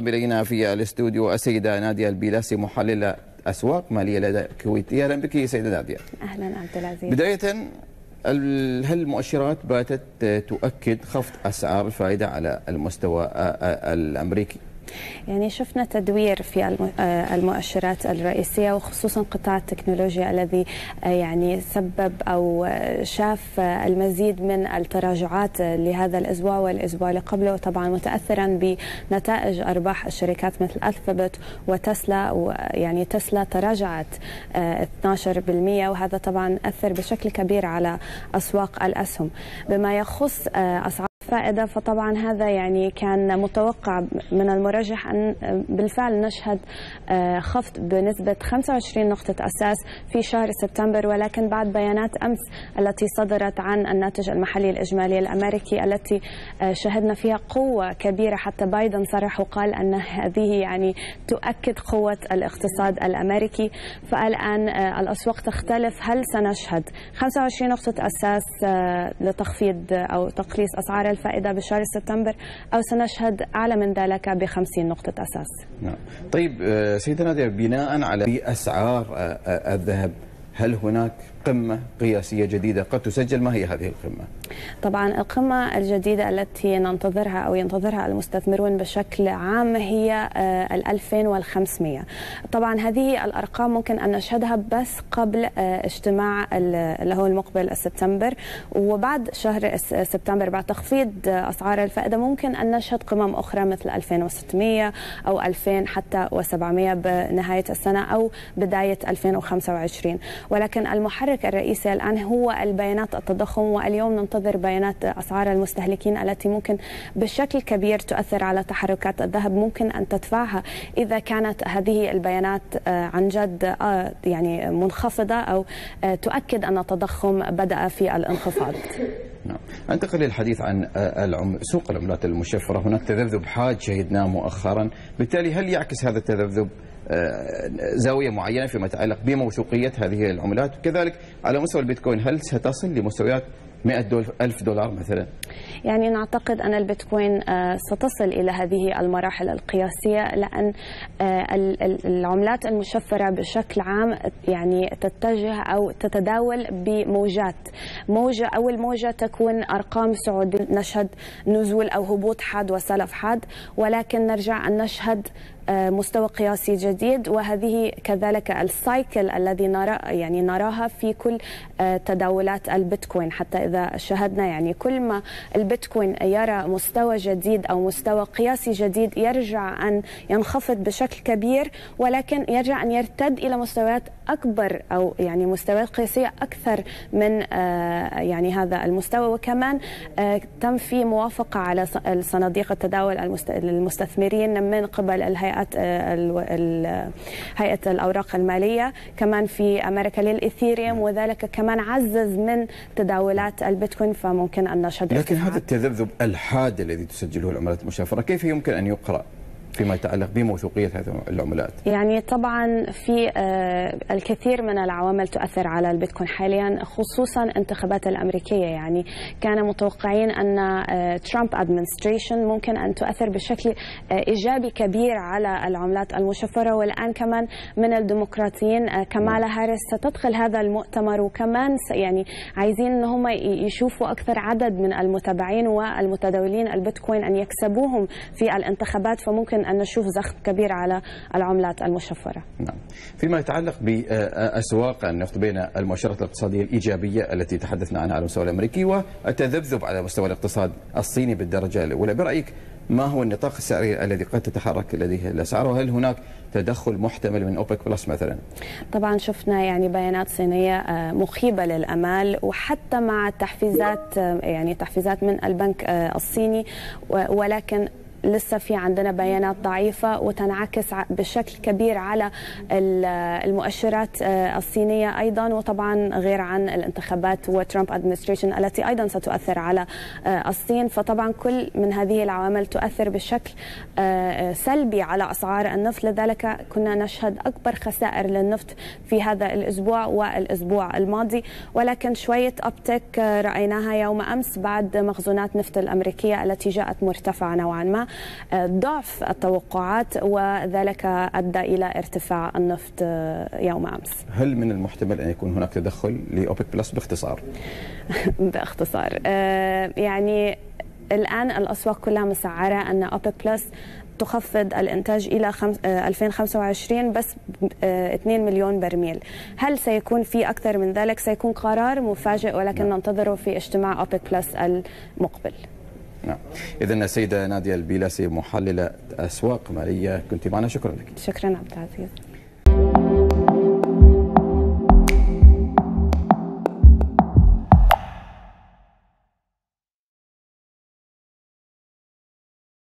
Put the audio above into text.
تنضم الينا في الاستوديو السيده ناديه البيلاسي، محلله اسواق ماليه لدى الكويتيه. اهلا بك سيده ناديه. اهلا عبد العزيز. بدايه، هل المؤشرات باتت تؤكد خفض اسعار الفائده على المستوى الامريكي؟ يعني شفنا تدوير في المؤشرات الرئيسية وخصوصا قطاع التكنولوجيا الذي يعني سبب أو شاف المزيد من التراجعات لهذا الأسبوع والأسبوع اللي قبله، طبعا متأثرا بنتائج أرباح الشركات مثل ألفابت وتسلا. ويعني تسلا تراجعت 12%، وهذا طبعا أثر بشكل كبير على أسواق الأسهم. بما يخص أسعار فائدة، فطبعا هذا يعني كان متوقع من المرجح أن بالفعل نشهد خفض بنسبة 25 نقطة أساس في شهر سبتمبر، ولكن بعد بيانات أمس التي صدرت عن الناتج المحلي الإجمالي الأمريكي التي شهدنا فيها قوة كبيرة، حتى بايدن صرح وقال أن هذه يعني تؤكد قوة الاقتصاد الأمريكي. فالآن الأسواق تختلف، هل سنشهد 25 نقطة أساس لتخفيض أو تقليص أسعار الفائدة بشهر سبتمبر، أو سنشهد أعلى من ذلك ب 50 نقطة أساس. نعم. طيب سيدة نادية، بناء على أسعار الذهب، هل هناك قمة قياسية جديدة قد تسجل؟ ما هي هذه القمة؟ طبعا القمة الجديدة التي ننتظرها أو ينتظرها المستثمرون بشكل عام هي 2500. طبعا هذه الأرقام ممكن أن نشهدها بس قبل اجتماع اللي هو المقبل سبتمبر، وبعد شهر سبتمبر بعد تخفيض أسعار الفائدة ممكن أن نشهد قمم أخرى مثل 2600 أو 2000 حتى و700 بنهاية السنة أو بداية 2025. ولكن المحرك الرئيسي الآن هو البيانات التضخم، واليوم ننتظر بيانات أسعار المستهلكين التي ممكن بشكل كبير تؤثر على تحركات الذهب، ممكن أن تدفعها إذا كانت هذه البيانات عن جد يعني منخفضة أو تؤكد أن التضخم بدأ في الانخفاض. نعم. أنتقل للحديث عن سوق العملات المشفرة. هناك تذبذب حاد شهدناه مؤخرا، بالتالي هل يعكس هذا التذبذب زاوية معينة فيما يتعلق بموثوقية هذه العملات؟ وكذلك على مستوى البيتكوين، هل ستصل لمستويات 100 ألف دولار مثلا؟ يعني نعتقد أن البيتكوين ستصل إلى هذه المراحل القياسية، لأن العملات المشفرة بشكل عام يعني تتجه أو تتداول بموجات. موجة، أول موجة تكون أرقام صعودية، نشهد نزول أو هبوط حاد وسلف حاد، ولكن نرجع أن نشهد مستوى قياسي جديد، وهذه كذلك السايكل الذي نراها في كل تداولات البيتكوين. حتى إذا شاهدنا يعني كل ما البيتكوين يرى مستوى جديد أو مستوى قياسي جديد، يرجع أن ينخفض بشكل كبير، ولكن يرجع أن يرتد إلى مستويات أكبر أو يعني مستويات قياسية أكثر من يعني هذا المستوى. وكمان تم في موافقة على صناديق التداول للمستثمرين من قبل هيئة الأوراق المالية كمان في أمريكا للإثيريوم، وذلك كمان عزز من تداولات البيتكوين، فممكن أن نشهد. لكن هذا التذبذب الحاد الذي تسجله العملات المشفرة كيف يمكن أن يقرأ فيما يتعلق بموثوقية هذه العملات؟ يعني طبعا في الكثير من العوامل تؤثر على البيتكوين حاليا، خصوصا الانتخابات الأمريكية. يعني كان متوقعين أن ترامب أدمنستريشن ممكن أن تؤثر بشكل إيجابي كبير على العملات المشفرة، والآن كمان من الديمقراطيين كمالا هاريس ستدخل هذا المؤتمر، وكمان يعني عايزين أن هم يشوفوا أكثر عدد من المتابعين والمتداولين البيتكوين أن يكسبوهم في الانتخابات، فممكن أن نشوف زخم كبير على العملات المشفرة. نعم. فيما يتعلق بأسواق النفط، بين المؤشرات الاقتصادية الإيجابية التي تحدثنا عنها على المستوى الأمريكي والتذبذب على مستوى الاقتصاد الصيني بالدرجة الأولى، برأيك ما هو النطاق السعري الذي قد تتحرك لديه الأسعار، وهل هناك تدخل محتمل من أوبيك بلس مثلا؟ طبعا شفنا يعني بيانات صينية مخيبة للأمال، وحتى مع تحفيزات يعني تحفيزات من البنك الصيني، ولكن لسه في عندنا بيانات ضعيفة وتنعكس بشكل كبير على المؤشرات الصينية أيضا، وطبعا غير عن الانتخابات وترامب أدمنستريشن التي أيضا ستؤثر على الصين. فطبعا كل من هذه العوامل تؤثر بشكل سلبي على أسعار النفط، لذلك كنا نشهد أكبر خسائر للنفط في هذا الأسبوع والأسبوع الماضي، ولكن شوية أبتك رأيناها يوم أمس بعد مخزونات نفط الأمريكية التي جاءت مرتفعة نوعا ما. ضعف التوقعات، وذلك أدى إلى ارتفاع النفط يوم أمس. هل من المحتمل أن يكون هناك تدخل لأوبيك بلس باختصار؟ باختصار يعني الآن الأسواق كلها مسعرة أن أوبيك بلس تخفض الإنتاج إلى 2025 بس 2 مليون برميل. هل سيكون في أكثر من ذلك؟ سيكون قرار مفاجئ، ولكن ننتظره في اجتماع أوبيك بلس المقبل. نعم. إذن السيدة نادية البيلاسي محللة أسواق مالية كنت معنا، شكرا لك. شكرا عبد العزيز.